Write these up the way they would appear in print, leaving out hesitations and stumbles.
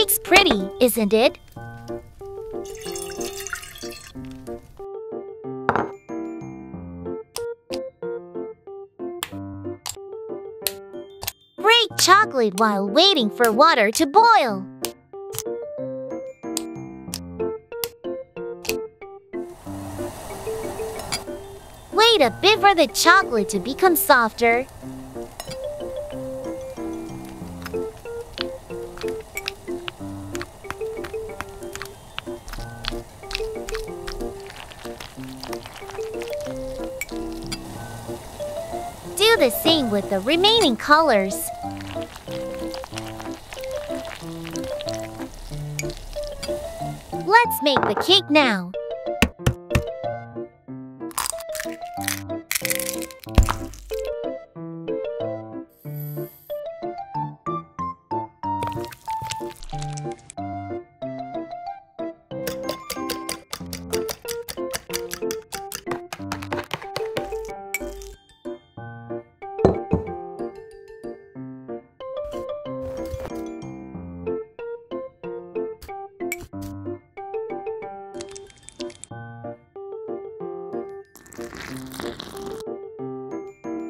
cake's pretty, isn't it? Grate chocolate while waiting for water to boil. Wait a bit for the chocolate to become softer. Do the same with the remaining colors. Let's make the cake now.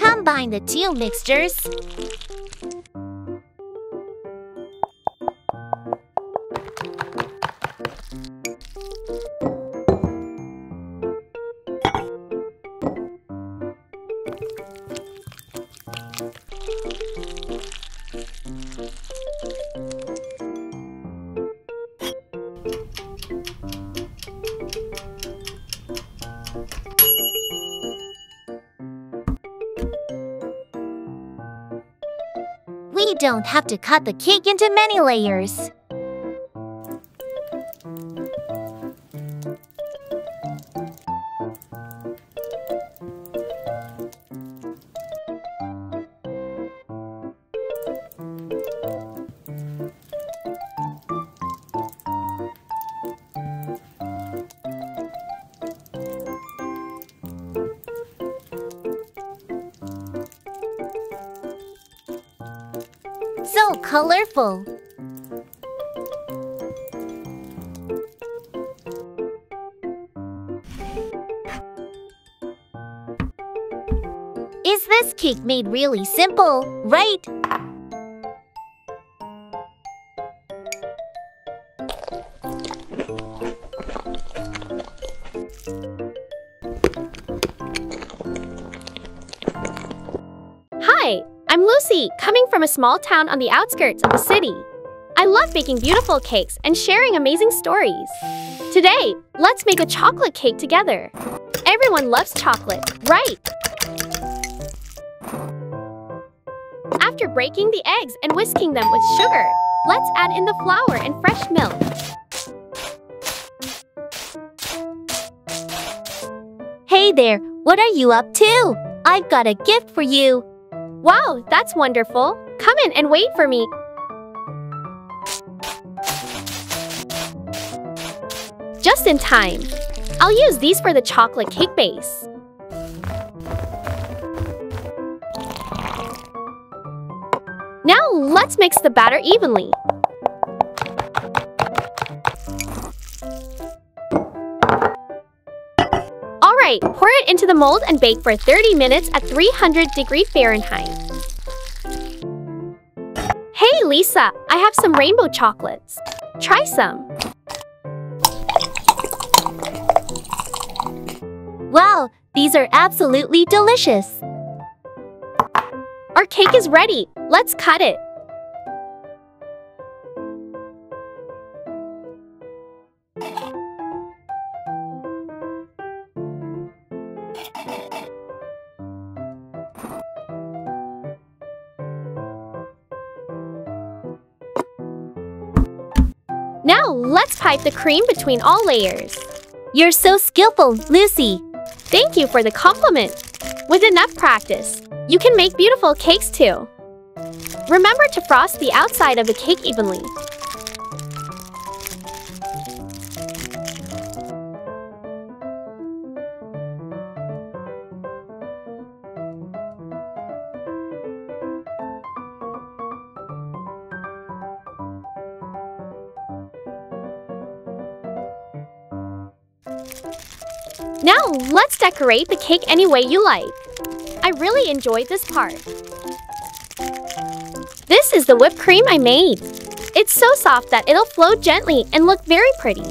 Combine the two mixtures. We don't have to cut the cake into many layers. So colorful! Is this cake made really simple, right? Hi! I'm Lucy, coming from a small town on the outskirts of the city. I love making beautiful cakes and sharing amazing stories. Today, let's make a chocolate cake together. Everyone loves chocolate, right? After breaking the eggs and whisking them with sugar, let's add in the flour and fresh milk. Hey there, what are you up to? I've got a gift for you. Wow, that's wonderful! Come in and wait for me! Just in time! I'll use these for the chocolate cake base. Now let's mix the batter evenly. Alright, pour it into the mold and bake for 30 minutes at 300 degrees Fahrenheit. Hey Lisa, I have some rainbow chocolates. Try some. Wow, these are absolutely delicious. Our cake is ready. Let's cut it. Now, let's pipe the cream between all layers. You're so skillful, Lucy. Thank you for the compliment. With enough practice, you can make beautiful cakes too. Remember to frost the outside of the cake evenly. Now, let's decorate the cake any way you like. I really enjoyed this part. This is the whipped cream I made. It's so soft that it'll flow gently and look very pretty.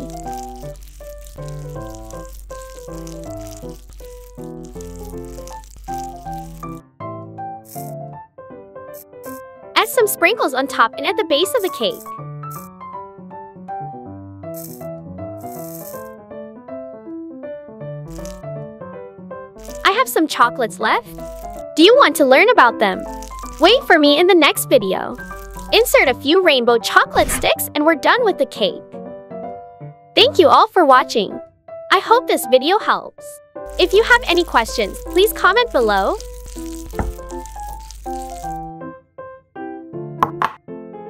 Add some sprinkles on top and at the base of the cake. I have some chocolates left. Do you want to learn about them? Wait for me in the next video. Insert a few rainbow chocolate sticks and we're done with the cake. Thank you all for watching. I hope this video helps. If you have any questions, please comment below.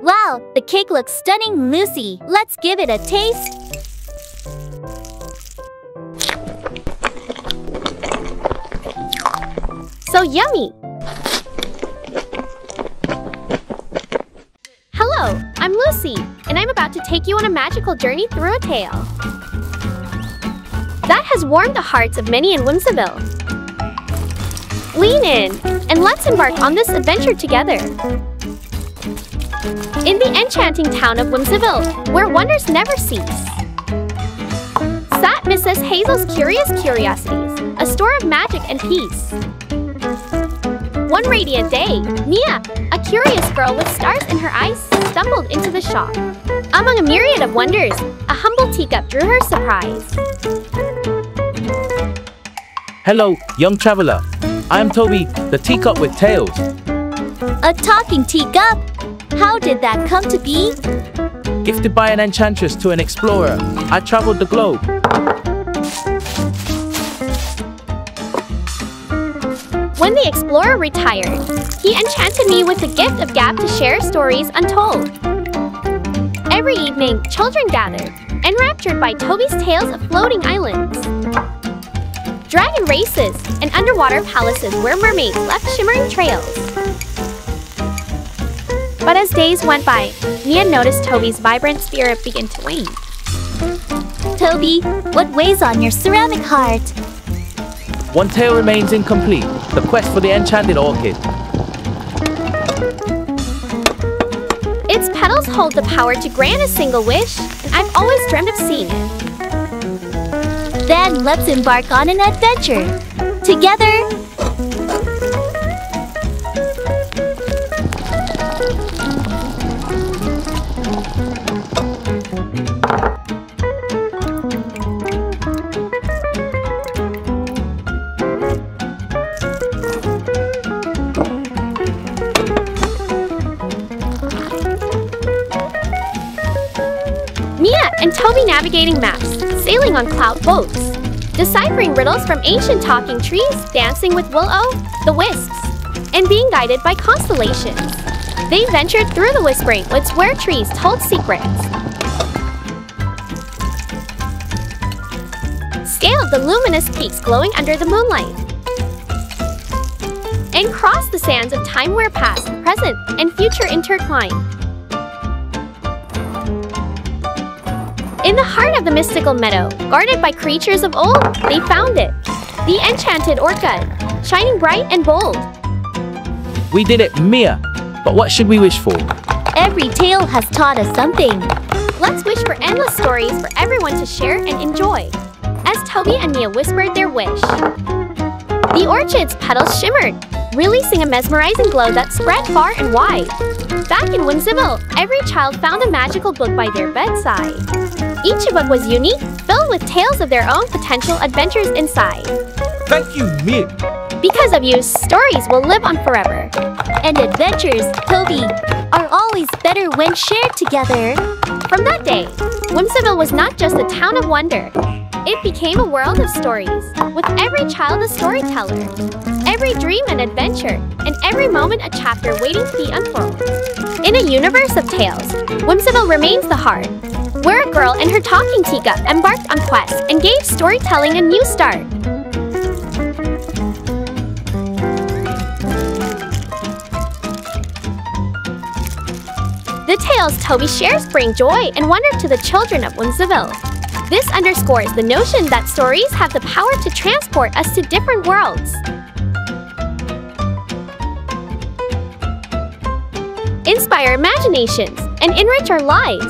Wow, the cake looks stunning, Lucy. Let's give it a taste. So yummy! Hello, I'm Lucy, and I'm about to take you on a magical journey through a tale that has warmed the hearts of many in Whimsyville. Lean in, and let's embark on this adventure together. In the enchanting town of Whimsyville, where wonders never cease, sat Mrs. Hazel's Curious Curiosities, a store of magic and peace. One radiant day, Mia, a curious girl with stars in her eyes, stumbled into the shop. Among a myriad of wonders, a humble teacup drew her surprise. Hello, young traveler. I am Toby, the teacup with tails. A talking teacup? How did that come to be? Gifted by an enchantress to an explorer, I traveled the globe. When the explorer retired, he enchanted me with the gift of gab to share stories untold. Every evening, children gathered, enraptured by Toby's tales of floating islands, dragon races, and underwater palaces where mermaids left shimmering trails. But as days went by, Mia noticed Toby's vibrant spirit began to wane. Toby, what weighs on your ceramic heart? One tale remains incomplete, the quest for the enchanted orchid. Its petals hold the power to grant a single wish, and I've always dreamt of seeing it. Then let's embark on an adventure together. Toby navigating maps, sailing on cloud boats, deciphering riddles from ancient talking trees, dancing with will-o'-the-wisps, and being guided by constellations. They ventured through the whispering woods where trees told secrets, scaled the luminous peaks glowing under the moonlight, and crossed the sands of time where past, present, and future intertwine. In the heart of the mystical meadow, guarded by creatures of old, they found it. The enchanted orchid, shining bright and bold. We did it, Mia. But what should we wish for? Every tale has taught us something. Let's wish for endless stories for everyone to share and enjoy. As Toby and Mia whispered their wish, the orchid's petals shimmered, releasing a mesmerizing glow that spread far and wide. Back in Whimsyville, every child found a magical book by their bedside. Each book was unique, filled with tales of their own potential adventures inside. Thank you, Mia. Because of you, stories will live on forever. And adventures, Toby, are always better when shared together. From that day, Whimsyville was not just a town of wonder. It became a world of stories, with every child a storyteller, every dream an adventure, and every moment a chapter waiting to be unfolded. In a universe of tales, Whimsyville remains the heart, where a girl and her talking teacup embarked on quests and gave storytelling a new start. The tales Toby shares bring joy and wonder to the children of Whimsyville. This underscores the notion that stories have the power to transport us to different worlds. Inspire imaginations and enrich our lives.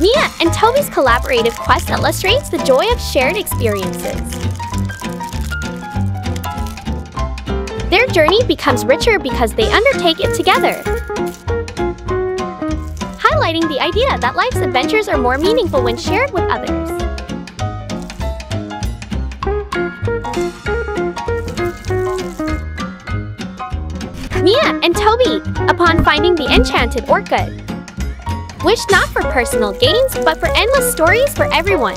Mia and Toby's collaborative quest illustrates the joy of shared experiences. Their journey becomes richer because they undertake it together, highlighting the idea that life's adventures are more meaningful when shared with others. Mia and Toby, upon finding the enchanted orchid, wish not for personal gains, but for endless stories for everyone.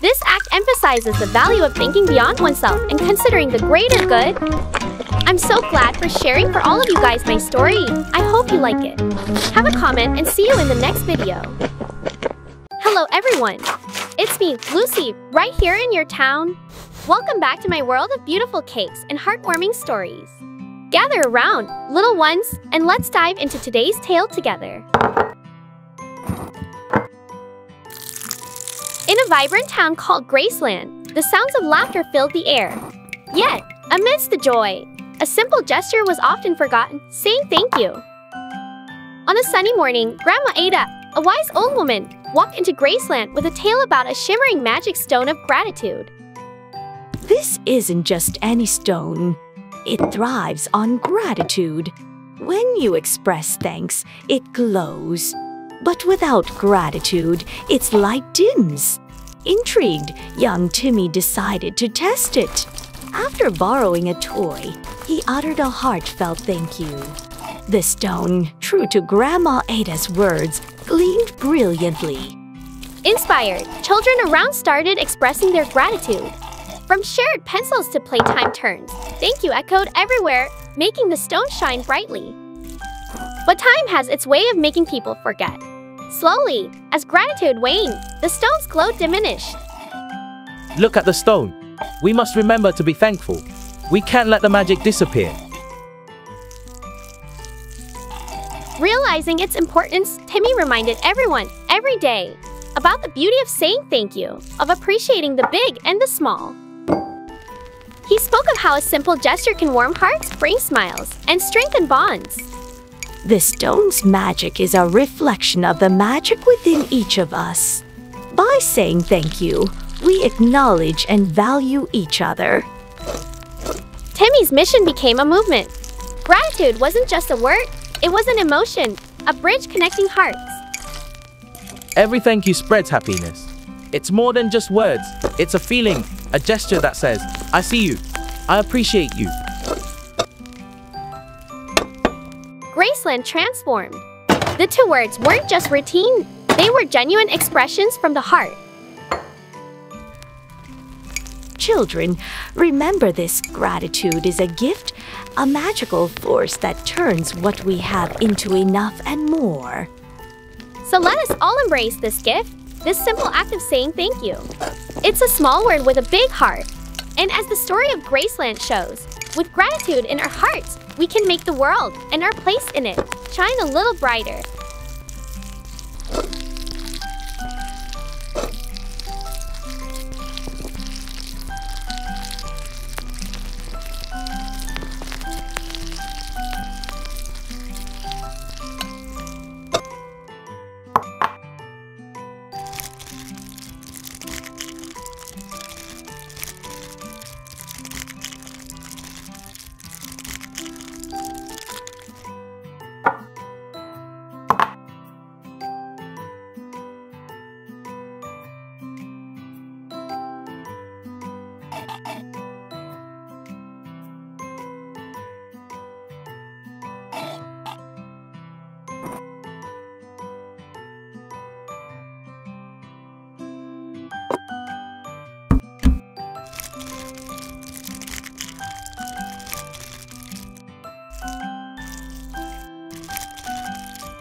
This act emphasizes the value of thinking beyond oneself and considering the greater good. I'm so glad for sharing for all of you guys my story. I hope you like it. Have a comment and see you in the next video. Hello everyone. It's me, Lucy, right here in your town. Welcome back to my world of beautiful cakes and heartwarming stories. Gather around, little ones, and let's dive into today's tale together. In a vibrant town called Graceland, the sounds of laughter filled the air. Yet, amidst the joy, a simple gesture was often forgotten, saying thank you. On a sunny morning, Grandma Ada, a wise old woman, walked into Graceland with a tale about a shimmering magic stone of gratitude. This isn't just any stone. It thrives on gratitude. When you express thanks, it glows. But without gratitude, its light dims. Intrigued, young Timmy decided to test it. After borrowing a toy, he uttered a heartfelt thank you. The stone, true to Grandma Ada's words, gleamed brilliantly. Inspired, children around started expressing their gratitude. From shared pencils to playtime turns, thank you echoed everywhere, making the stone shine brightly. But time has its way of making people forget. Slowly, as gratitude waned, the stone's glow diminished. Look at the stone. We must remember to be thankful. We can't let the magic disappear. Realizing its importance, Timmy reminded everyone, every day, about the beauty of saying thank you, of appreciating the big and the small. He spoke of how a simple gesture can warm hearts, bring smiles, and strengthen bonds. The stone's magic is a reflection of the magic within each of us. By saying thank you, we acknowledge and value each other. Timmy's mission became a movement. Gratitude wasn't just a word, it was an emotion, a bridge connecting hearts. Every thank you spreads happiness. It's more than just words, it's a feeling, a gesture that says, I see you, I appreciate you. Graceland transformed. The two words weren't just routine, they were genuine expressions from the heart. Children, remember this: gratitude is a gift, a magical force that turns what we have into enough and more. So let us all embrace this gift. This simple act of saying thank you. It's a small word with a big heart. And as the story of Graceland shows, with gratitude in our hearts, we can make the world and our place in it shine a little brighter.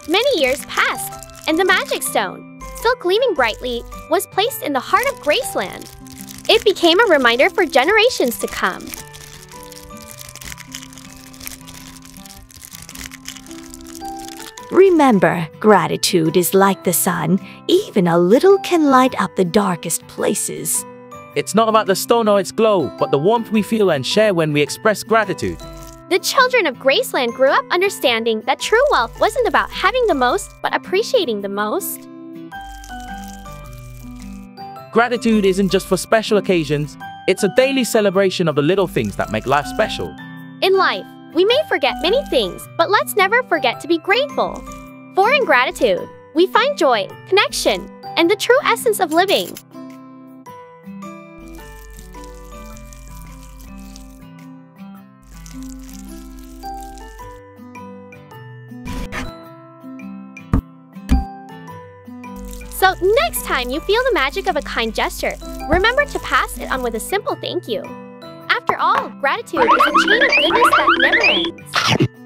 Many years passed, and the magic stone, still gleaming brightly, was placed in the heart of Graceland. It became a reminder for generations to come. Remember, gratitude is like the sun. Even a little can light up the darkest places. It's not about the stone or its glow, but the warmth we feel and share when we express gratitude. The children of Graceland grew up understanding that true wealth wasn't about having the most, but appreciating the most. Gratitude isn't just for special occasions. It's a daily celebration of the little things that make life special. In life, we may forget many things, but let's never forget to be grateful. For in gratitude, we find joy, connection, and the true essence of living. So next time you feel the magic of a kind gesture, remember to pass it on with a simple thank you. After all, gratitude is a chain of goodness that never ends.